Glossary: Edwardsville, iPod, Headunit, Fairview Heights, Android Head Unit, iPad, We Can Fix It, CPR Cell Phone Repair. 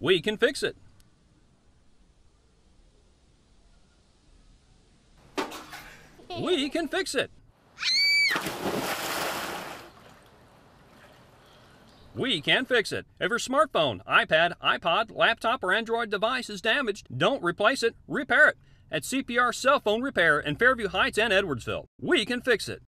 we can fix it. We can fix it. We can fix it. If your smartphone, iPad, iPod, laptop, or Android device is damaged, don't replace it, repair it. At CPR Cell Phone Repair in Fairview Heights and Edwardsville. We can fix it.